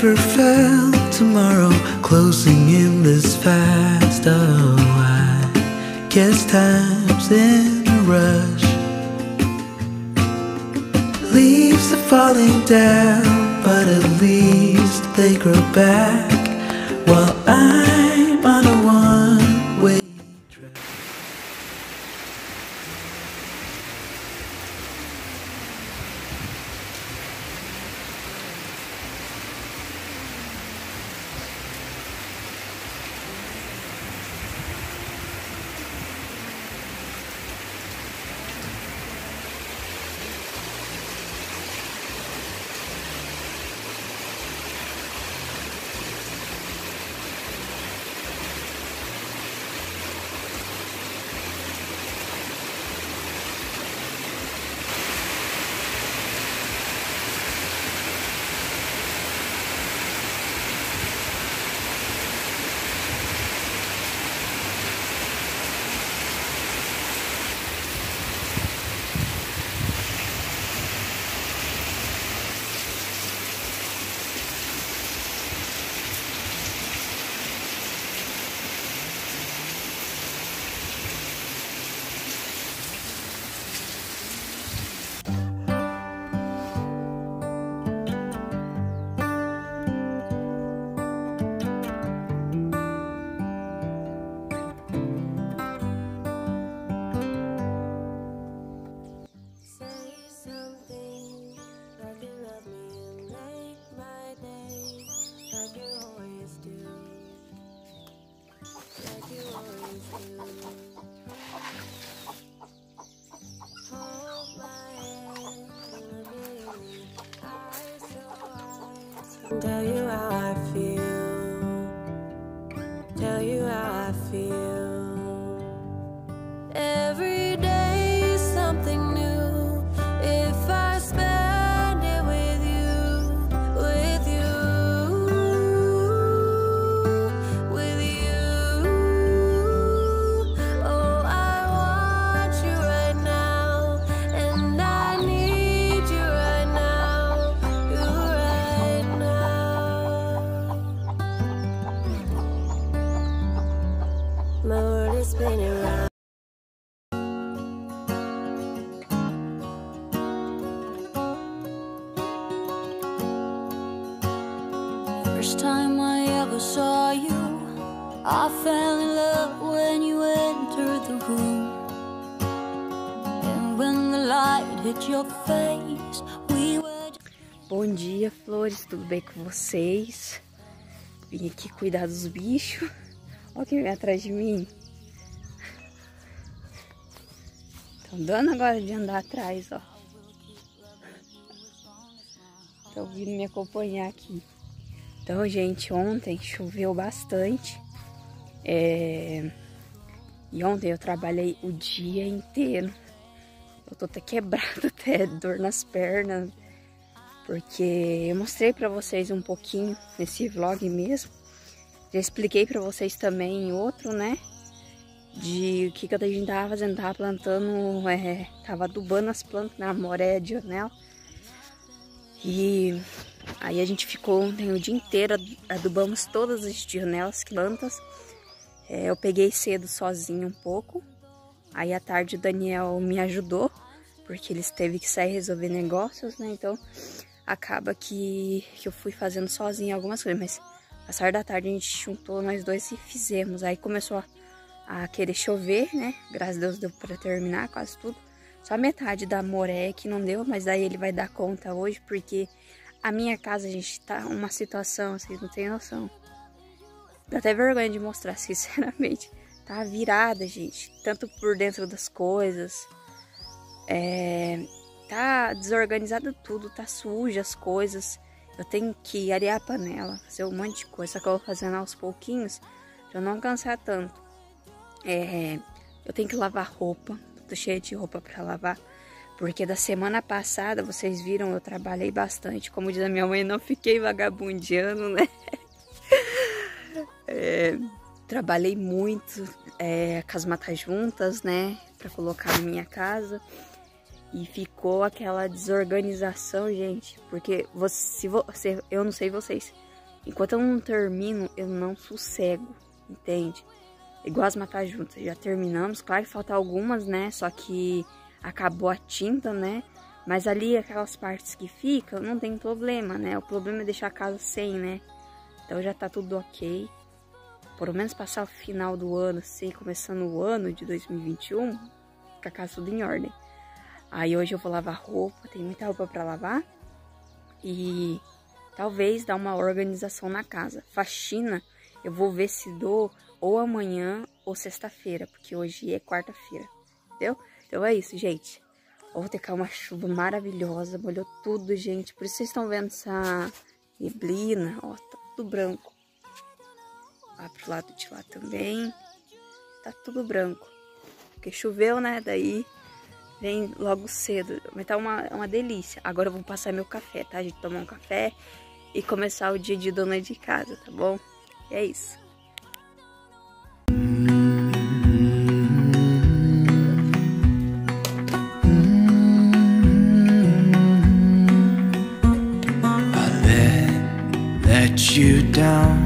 never felt tomorrow closing in this fast. Oh, I guess time's in a rush. Leaves are falling down, but at least they grow back while I'm on a one-way track. Tell you how I feel, tell you how I feel. Every day something new. If I spend it with you, with you, with you. Oh, I want you right now, and I need you right now, you right now. My world is spinning round. First time I ever saw you, I fell in love when you entered the room. And when the light hit your face, we were... Bom dia, flores, tudo bem com vocês? Vim aqui cuidar dos bichos. Olha quem vem atrás de mim. Estão dando agora de andar atrás, ó. Estão vindo me acompanhar aqui. Então, gente, ontem choveu bastante. E ontem eu trabalhei o dia inteiro. Eu tô até quebrada, até dor nas pernas. Porque eu mostrei pra vocês um pouquinho nesse vlog mesmo. Já expliquei pra vocês também em outro, né? De o que a gente tava fazendo. Tava plantando, tava adubando as plantas na moré de janela. E aí a gente ficou ontem o dia inteiro, adubamos todas as janelas, plantas. Eu peguei cedo sozinha um pouco. Aí à tarde o Daniel me ajudou, porque eles teve que sair resolver negócios, né? Então acaba que eu fui fazendo sozinha algumas coisas, mas... A tarde da tarde a gente juntou nós dois e fizemos. Aí começou a querer chover, né? Graças a Deus deu pra terminar quase tudo. Só metade da moré que não deu, mas aí ele vai dar conta hoje, porque a minha casa, a gente tá uma situação, vocês não têm noção. Dá até vergonha de mostrar, sinceramente. Tá virada, gente. Tanto por dentro das coisas. Tá desorganizado tudo, tá suja as coisas. Eu tenho que arear a panela, fazer um monte de coisa. Só que eu vou fazendo aos pouquinhos, pra eu não cansar tanto. Eu tenho que lavar roupa. Tô cheia de roupa pra lavar. Porque da semana passada, vocês viram, eu trabalhei bastante. Como diz a minha mãe, não fiquei vagabundeando, né? Trabalhei muito com as matas juntas, né? Pra colocar a minha casa. E ficou aquela desorganização, gente, porque eu não sei vocês, Enquanto eu não termino, eu não sossego, entende? Igual as matar juntas, já terminamos. Claro que faltam algumas, né? Só que acabou a tinta, né? Mas ali, aquelas partes que ficam, não tem problema, né? O problema é deixar a casa sem, né? Então já tá tudo ok. Pelo menos passar o final do ano, assim, começando o ano de 2021, com a casa tudo em ordem. Aí hoje eu vou lavar roupa, tem muita roupa pra lavar. E talvez dar uma organização na casa. Faxina, eu vou ver se dou ou amanhã ou sexta-feira, porque hoje é quarta-feira, entendeu? Então é isso, gente. Ontem caiu uma chuva maravilhosa, molhou tudo, gente. Por isso vocês estão vendo essa neblina, ó, tá tudo branco. Lá pro lado de lá também, tá tudo branco. Porque choveu, né, daí vem logo cedo, mas tá uma delícia. Agora eu vou passar meu café, tá, gente? Tomar um café e começar o dia de dona de casa, tá bom? E é isso. You down,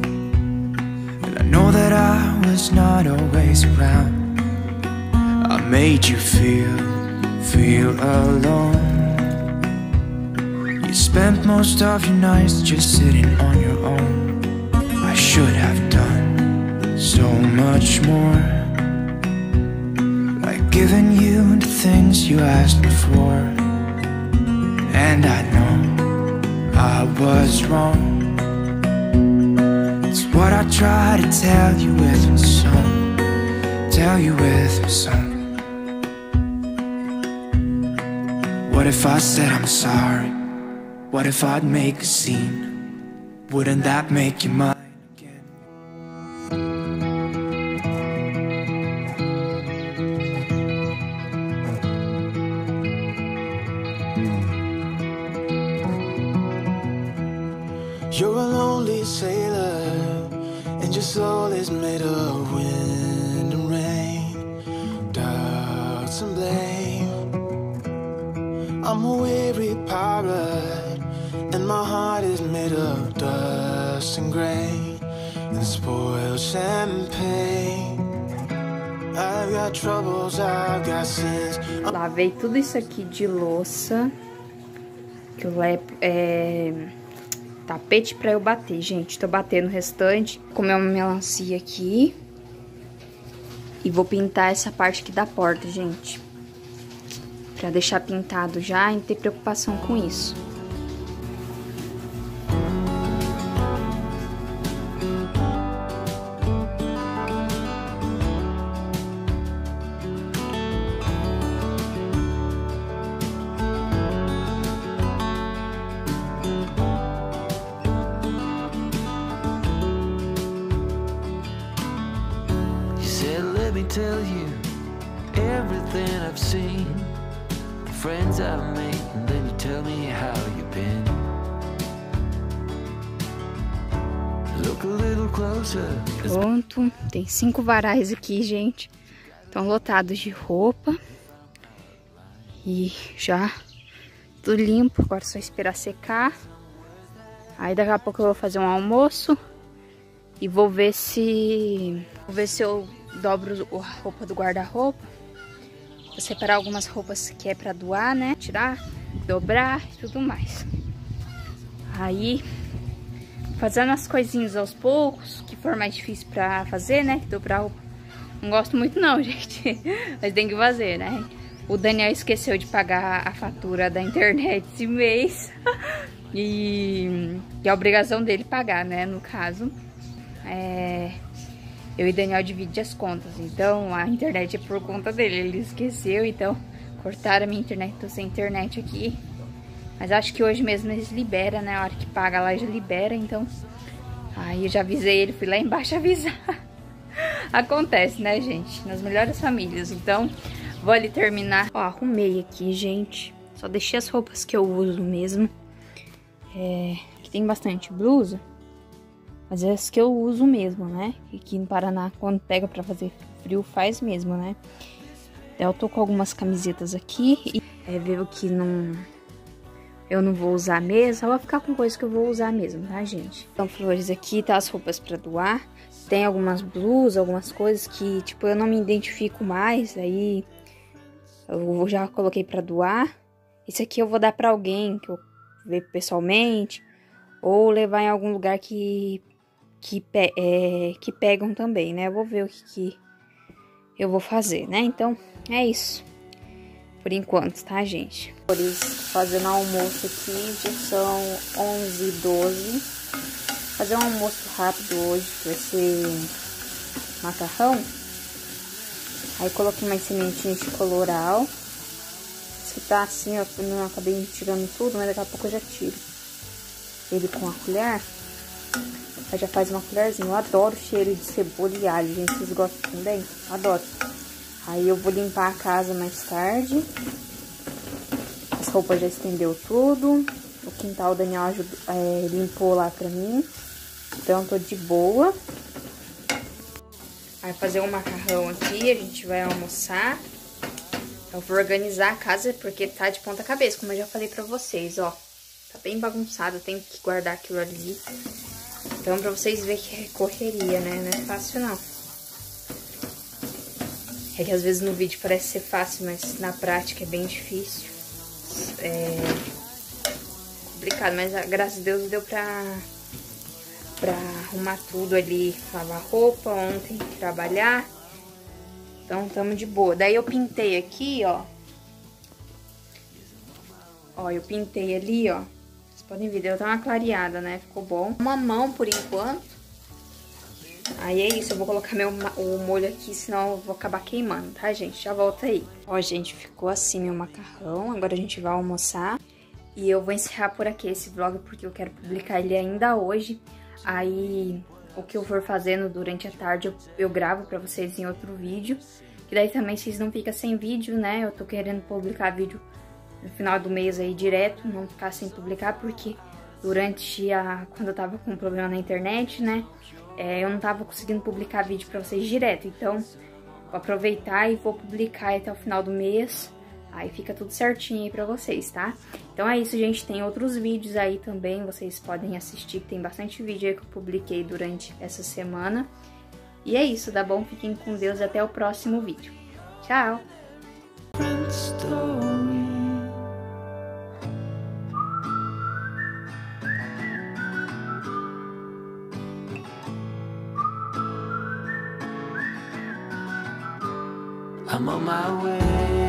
and I know that I was not always around. I made you feel alone. You spent most of your nights just sitting on your own. I should have done so much more, like giving you the things you asked before. And I know I was wrong. It's what I try to tell you with my song, tell you with my song. What if I said I'm sorry? What if I'd make a scene? Wouldn't that make you mine? You're a lonely sailor, and your soul is made of wind and rain, doubts and blame. I'm a weary pirate, and my heart is made of dust and grain and spoiled champagne. I've got troubles, I've got sins. Lavei tudo isso aqui de louça, que o Lepo tapete pra eu bater, gente. Tô batendo o restante. Vou comer uma melancia aqui. E vou pintar essa parte aqui da porta, gente. Pra deixar pintado já e não ter preocupação com isso. Tell you everything I've seen, the friends I've made, and then you tell me how you've been. Look a little closer. Pronto, tem 5 varais aqui, gente. Estão lotados de roupa. E já tudo limpo, agora é só esperar secar. Aí daqui a pouco eu vou fazer um almoço e vou ver se eu dobro a roupa do guarda-roupa. Vou separar algumas roupas que é pra doar, né? Tirar, dobrar e tudo mais. Aí, fazendo as coisinhas aos poucos, que for mais difícil pra fazer, né? Dobrar a roupa. Não gosto muito não, gente. Mas tem que fazer, né? O Daniel esqueceu de pagar a fatura da internet esse mês. E é a obrigação dele pagar, né? No caso. Eu e Daniel dividimos as contas, então a internet é por conta dele, ele esqueceu, então cortaram a minha internet, tô sem internet aqui. Mas acho que hoje mesmo eles liberam, né, a hora que paga lá já libera, então... Aí eu já avisei ele, fui lá embaixo avisar. Acontece, né, gente, nas melhores famílias, então vou ali terminar. Ó, arrumei aqui, gente, só deixei as roupas que eu uso mesmo, que tem bastante blusa. Mas é as que eu uso mesmo, né? Aqui no Paraná, quando pega pra fazer frio, faz mesmo, né? Eu tô com algumas camisetas aqui. E veio que não eu não vou usar mesmo, só vou ficar com coisa que eu vou usar mesmo, tá, gente? Então, flores aqui, tá, as roupas pra doar. Tem algumas blusas, algumas coisas que, tipo, eu não me identifico mais, aí eu já coloquei pra doar. Esse aqui eu vou dar pra alguém, que eu ver pessoalmente, ou levar em algum lugar que pegam também, né? Eu vou ver o que eu vou fazer, né? Então, é isso. Por enquanto, tá, gente? Por isso, fazendo almoço aqui, já são 11h12. Fazer um almoço rápido hoje, vai ser macarrão. Aí coloquei umas sementinhas de coloral. Se tá assim, ó, não acabei tirando tudo, mas daqui a pouco eu já tiro ele com a colher. Aí já faz uma colherzinha. Eu adoro o cheiro de cebola e alho, gente. Vocês gostam também? Adoro. Aí eu vou limpar a casa mais tarde. As roupas já estendeu tudo. O quintal o Daniel ajudou, limpou lá pra mim. Então eu tô de boa. Aí fazer um macarrão aqui, a gente vai almoçar. Eu vou organizar a casa porque tá de ponta cabeça, como eu já falei pra vocês, ó. Tá bem bagunçado, tem que guardar aquilo ali. Então, pra vocês verem que é correria, né? Não é fácil, não. É que às vezes no vídeo parece ser fácil, mas na prática é bem difícil. É complicado, mas graças a Deus deu pra arrumar tudo ali. Lavar roupa ontem, trabalhar. Então, tamo de boa. Daí eu pintei aqui, ó. Ó, eu pintei ali, ó. Vocês podem ver, deu tá uma clareada, né? Ficou bom. Uma mão, por enquanto. Aí é isso, eu vou colocar o molho aqui, senão eu vou acabar queimando, tá, gente? Já volta aí. Ó, gente, ficou assim meu macarrão. Agora a gente vai almoçar. E eu vou encerrar por aqui esse vlog, porque eu quero publicar ele ainda hoje. Aí... o que eu for fazendo durante a tarde eu gravo pra vocês em outro vídeo. Que daí também vocês não ficam sem vídeo, né? Eu tô querendo publicar vídeo no final do mês aí direto. Não ficar sem publicar porque durante a... quando eu tava com problema na internet, né? Eu não tava conseguindo publicar vídeo pra vocês direto. Então vou aproveitar e vou publicar até o final do mês. Aí fica tudo certinho aí pra vocês, tá? Então é isso, gente. Tem outros vídeos aí também. Vocês podem assistir, tem bastante vídeo aí que eu publiquei durante essa semana. E é isso, tá bom? Fiquem com Deus até o próximo vídeo. Tchau! I'm on my way.